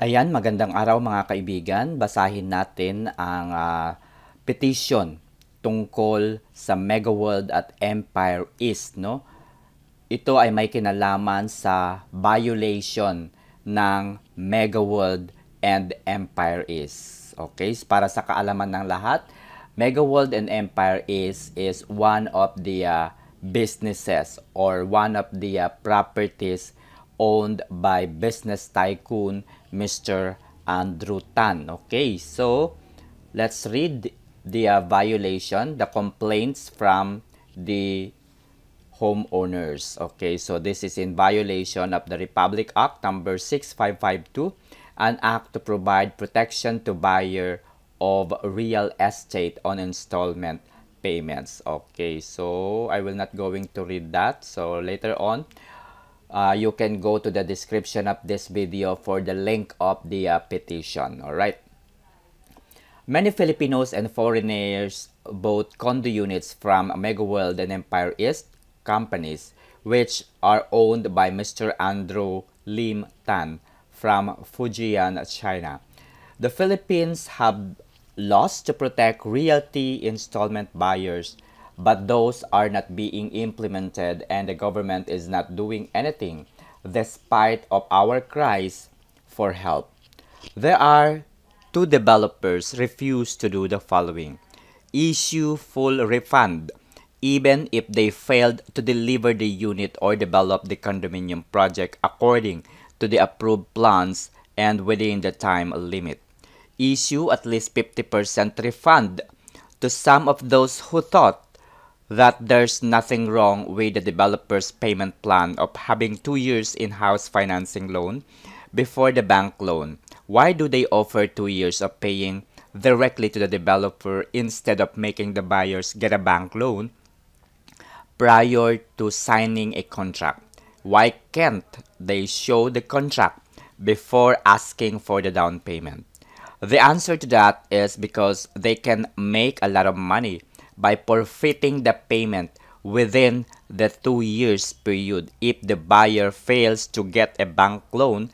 Ayan, magandang araw mga kaibigan. Basahin natin ang petition tungkol sa Megaworld at Empire East, no? Ito ay may kinalaman sa violation ng Megaworld and Empire East. Okay, para sa kaalaman ng lahat, Megaworld and Empire East is one of the businesses or one of the properties owned by business tycoon Mr. Andrew Tan. Okay, so let's read the violation, the complaints from the homeowners. Okay, so this is in violation of the Republic Act Number 6552, an act to provide protection to buyer of real estate on installment payments. Okay, so I will not going to read that. So later on, you can go to the description of this video for the link of the petition. Alright. Many Filipinos and foreigners bought condo units from Megaworld and Empire East companies, which are owned by Mr. Andrew Lim Tan from Fujian, China. The Philippines have laws to protect realty installment buyers, but those are not being implemented and the government is not doing anything despite of our cries for help. There are two developers refuse to do the following: issue full refund even if they failed to deliver the unit or develop the condominium project according to the approved plans and within the time limit. Issue at least 50% refund to some of those who thought that there's nothing wrong with the developer's payment plan of having 2 years in-house financing loan before the bank loan. Why do they offer 2 years of paying directly to the developer instead of making the buyers get a bank loan prior to signing a contract? Why can't they show the contract before asking for the down payment? The answer to that is because they can make a lot of money by forfeiting the payment within the 2 years period if the buyer fails to get a bank loan,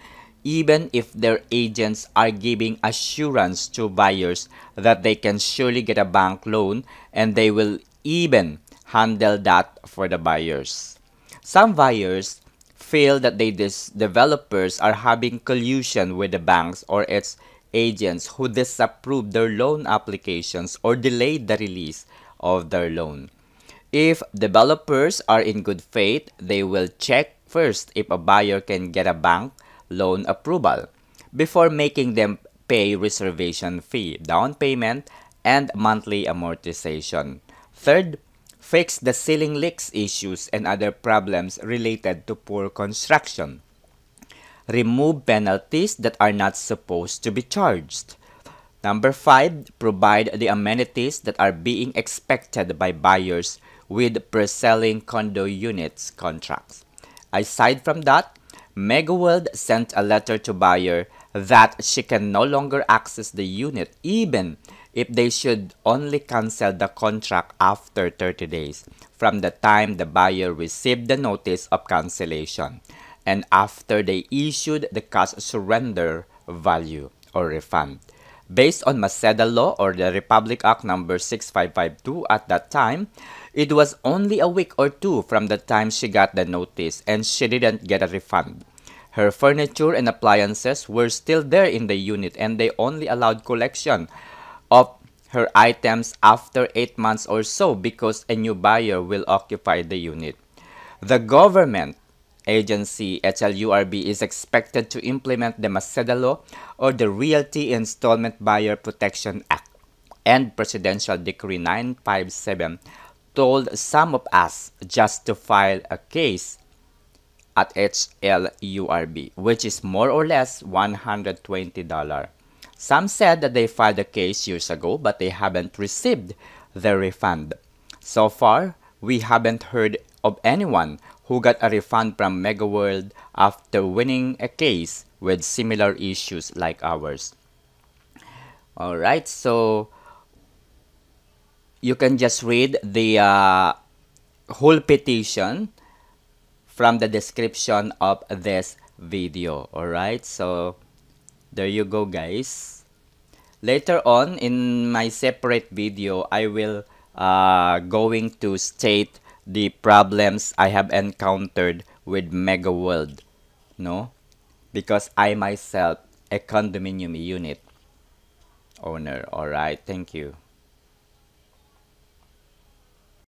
even if their agents are giving assurance to buyers that they can surely get a bank loan and they will even handle that for the buyers. Some buyers feel that these developers are having collusion with the banks or its agents who disapprove their loan applications or delayed the release of their loan. If developers are in good faith, they will check first if a buyer can get a bank loan approval before making them pay reservation fee, down payment, and monthly amortization. Third, fix the ceiling leaks issues and other problems related to poor construction. Remove penalties that are not supposed to be charged. Number 5, provide the amenities that are being expected by buyers with pre-selling condo units contracts. Aside from that, Megaworld sent a letter to buyer that she can no longer access the unit even if they should only cancel the contract after 30 days from the time the buyer received the notice of cancellation and after they issued the cash surrender value or refund. Based on Maceda Law or the Republic Act Number 6552 at that time, it was only a week or two from the time she got the notice and she didn't get a refund. Her furniture and appliances were still there in the unit and they only allowed collection of her items after 8 months or so because a new buyer will occupy the unit. The government agency HLURB is expected to implement the Maceda Law or the Realty Installment Buyer Protection Act and Presidential Decree 957 told some of us just to file a case at HLURB, which is more or less $120. Some said that they filed a case years ago but they haven't received the refund. So far, we haven't heard of anyone who got a refund from Megaworld after winning a case with similar issues like ours. Alright, so you can just read the whole petition from the description of this video. Alright, so There you go, guys. Later on in my separate video, I will going to state the problems I have encountered with Megaworld, no? Because I myself a condominium unit owner. All right, thank you.